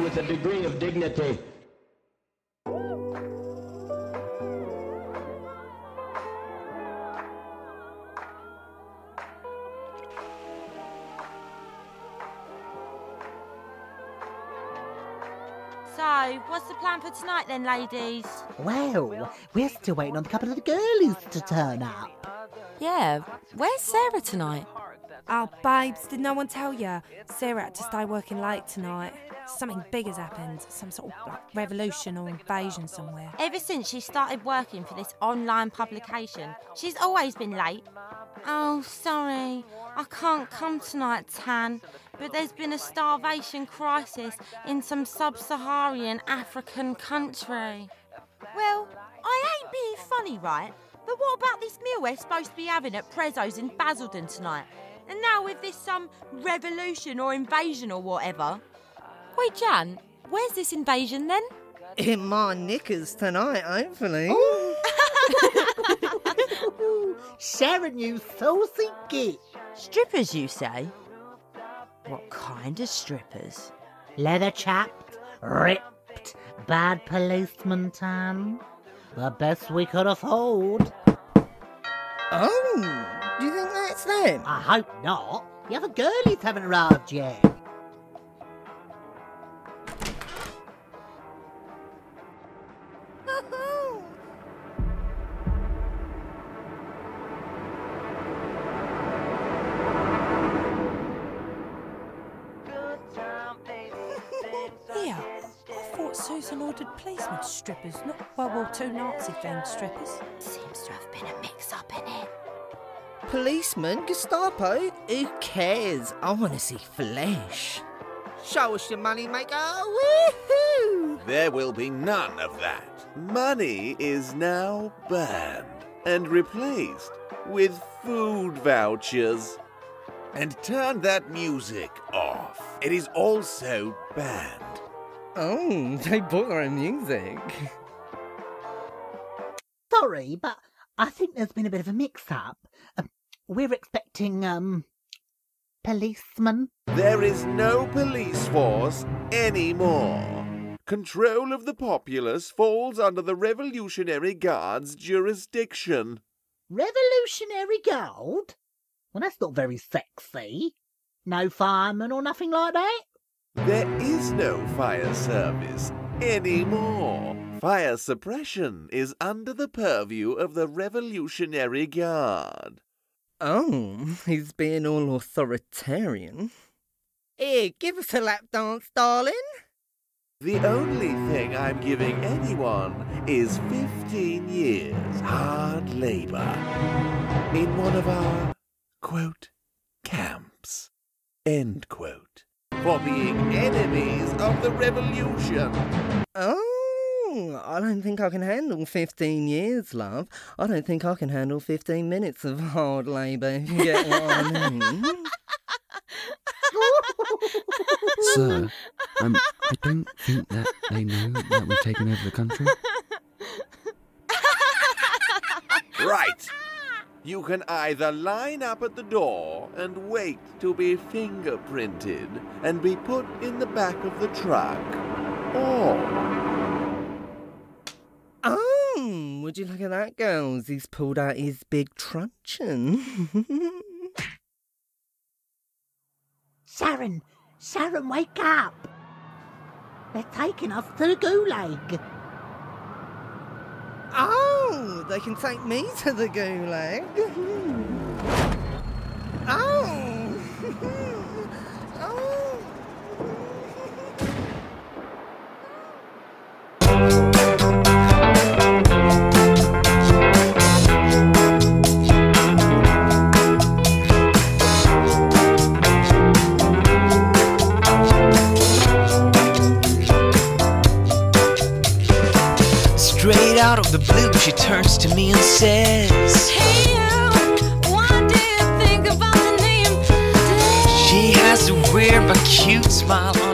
With a degree of dignity. So, what's the plan for tonight then, ladies? Well, we're still waiting on a couple of the girlies to turn up. Yeah, where's Sarah tonight? Oh, babes, did no one tell you? Sarah had to stay working late tonight. Something big has happened, some sort of like, revolution or invasion somewhere. Ever since she started working for this online publication, she's always been late. Oh, sorry, I can't come tonight, Tan, but there's been a starvation crisis in some sub-Saharan African country. Well, I ain't being funny, right? But what about this meal we're supposed to be having at Prezzo's in Basildon tonight? And now with this some revolution or invasion or whatever. Wait, Jan, where's this invasion then? In my knickers tonight, hopefully. Sharon, you saucy git. Strippers, you say? What kind of strippers? Leather-chapped, ripped, bad policeman Tan. The best we could afford. Oh, do you think that's them? I hope not. The other girlies haven't arrived yet. Susan ordered policeman strippers, not World War II Nazi-themed strippers. Seems to have been a mix-up in it. Policeman? Gestapo? Who cares? I want to see flesh. Show us your money, maker! Woohoo! There will be none of that. Money is now banned and replaced with food vouchers. And turn that music off. It is also banned. Oh, they bought their own music. Sorry, but I think there's been a bit of a mix-up. We're expecting, policemen. There is no police force anymore. Control of the populace falls under the Revolutionary Guard's jurisdiction. Revolutionary Guard? Well, that's not very sexy. No firemen or nothing like that? There is no fire service anymore. Fire suppression is under the purview of the Revolutionary Guard. Oh, he's being all authoritarian. Here, give us a lap dance, darling. The only thing I'm giving anyone is 15 years hard labour in one of our, quote, camps, end quote. For being enemies of the revolution. Oh, I don't think I can handle 15 years, love. I don't think I can handle 15 minutes of hard labour, if you get what I mean. Sir, I don't think that they know that we've taken over the country. Right. You can either line up at the door and wait to be fingerprinted and be put in the back of the truck, or... Oh, would you look at that, girls? He's pulled out his big truncheon. Sharon! Sharon, wake up! They're taking us to the gulag. Oh, they can take me to the gulag. Oh. Oh. Straight out of the blue, she turns to me and says, "Hey you, what do you think about the name?" She has a weird but cute smile on